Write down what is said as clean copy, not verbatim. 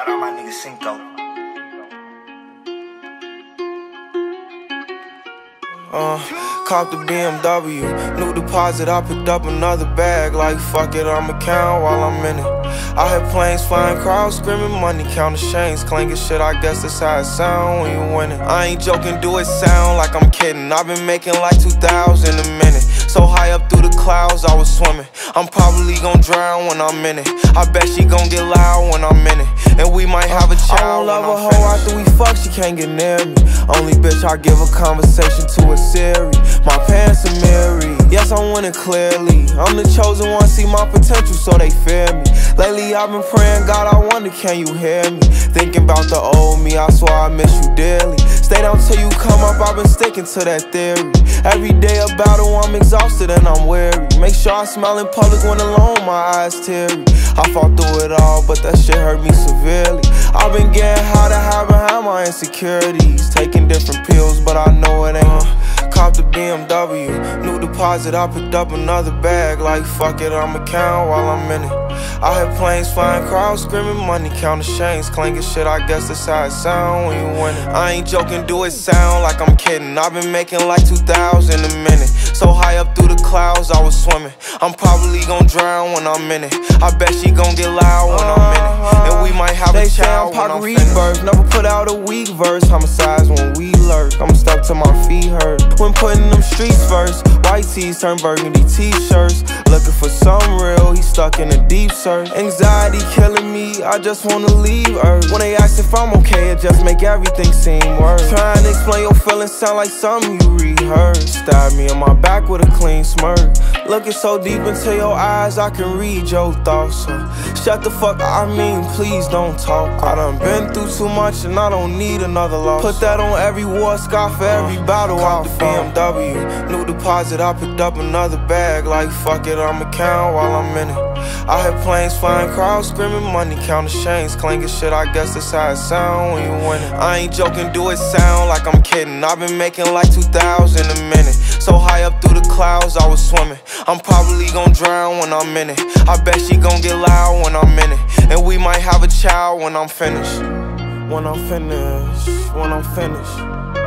Shout out my nigga Cinco. Cop the BMW, new deposit, I picked up another bag. Like fuck it, I'ma count while I'm in it. I hear planes flying, crowds screaming, money counting, chains clanking, shit, I guess that's how it sound when you winning. I ain't joking, do it sound like I'm kidding. I've been making like 2,000 a minute. So high up through the clouds, I was swimming. I'm probably gon' drown when I'm in it. I bet she gon' get loud when I'm in it. And we might have a child. I don't love a hoe after we fuck, she can't get near me. Only bitch I give a conversation to a Siri. My pants are Amiri. Yes, I'm winning clearly. I'm the chosen one, see my potential, so they fear me. Lately I've been praying, God, I wonder, can you hear me? Thinking about the old me, I swear I miss you dearly. Stay down till you come up, I've been sticking to that theory. Every day a battle, I'm exhausted and I'm weary. Make sure I smile in public when alone, my eyes teary. I fought through it all, but that shit hurt me severely. I've been getting how to hide behind my insecurities. Taking different pills, but I know it ain't. Cop the BMW, new deposit, I picked up another bag. Like fuck it, I'ma count while I'm in it. I hear planes flying, crowds screaming, money counting, chains clanking, shit, I guess that's how it sound when you winning. I ain't joking, do it sound like I'm kidding. I've been making like 2,000 a minute. So high up through the clouds, I was swimming. I'm probably gon' drown when I'm in it. I bet she gon' get loud when I'm in it. And we might have a child when I'm finished. They say I'm Pac rebirth, never put out a weak verse. Homicides when we lurk, I'ma step till my feet hurt. When putting them streets first, white tees turn burgundy t-shirts. Looking for some real, he stuck in a deep search. Anxiety killing me, I just wanna leave earth. When they ask if I'm okay, it just make everything seem worse. Trying to explain your feelings sound like something you rehearsed. Stab me in my back with a clean smirk. Looking so deep into your eyes, I can read your thoughts. So shut the fuck up, I mean, please don't talk. I done been through too much and I don't need another loss. Put that on every war scar for every battle I fought. BMW, new deposit, I picked up another bag. Like fuck it, I'ma count while I'm in it. I hear planes flying, crowds screaming, money counting, chains clanking, shit, I guess that's how it sound when you winning. I ain't joking, do it sound like I'm kidding. I've been making like 2,000 a minute. So high up through the clouds, I was swimming. I'm probably gon' drown when I'm in it. I bet she gon' get loud when I'm in it. And we might have a child when I'm finished. When I'm finished, when I'm finished.